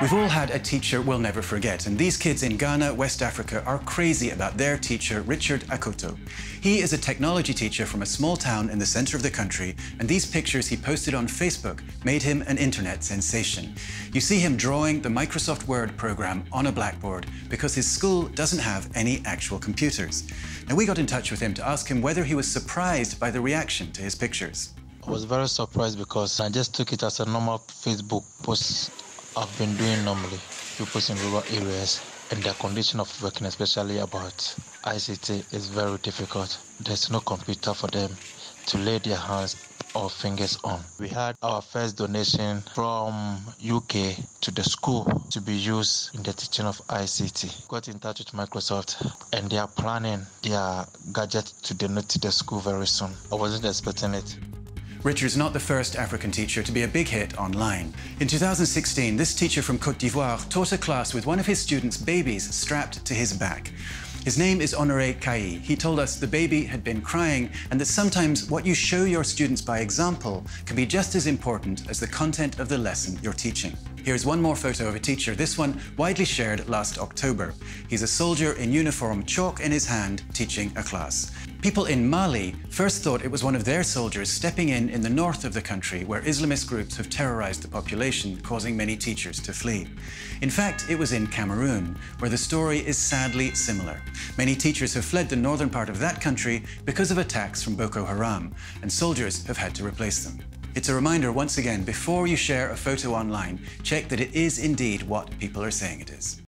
We've all had a teacher we'll never forget, and these kids in Ghana, West Africa, are crazy about their teacher, Richard Akoto. He is a technology teacher from a small town in the center of the country, and these pictures he posted on Facebook made him an internet sensation. You see him drawing the Microsoft Word program on a blackboard because his school doesn't have any actual computers. Now, we got in touch with him to ask him whether he was surprised by the reaction to his pictures. I was very surprised because I just took it as a normal Facebook post I've been doing normally, people in rural areas, and their condition of working, especially about ICT, is very difficult. There's no computer for them to lay their hands or fingers on. We had our first donation from UK to the school to be used in the teaching of ICT. Got in touch with Microsoft, and they are planning their gadget to donate to the school very soon. I wasn't expecting it. Richard's not the first African teacher to be a big hit online. In 2016, this teacher from Côte d'Ivoire taught a class with one of his students' babies strapped to his back. His name is Honoré Kahi. He told us the baby had been crying and that sometimes what you show your students by example can be just as important as the content of the lesson you're teaching. Here's one more photo of a teacher, this one widely shared last October. He's a soldier in uniform, chalk in his hand, teaching a class. People in Mali first thought it was one of their soldiers stepping in the north of the country, where Islamist groups have terrorized the population, causing many teachers to flee. In fact, it was in Cameroon, where the story is sadly similar. Many teachers have fled the northern part of that country because of attacks from Boko Haram, and soldiers have had to replace them. It's a reminder once again, before you share a photo online, check that it is indeed what people are saying it is.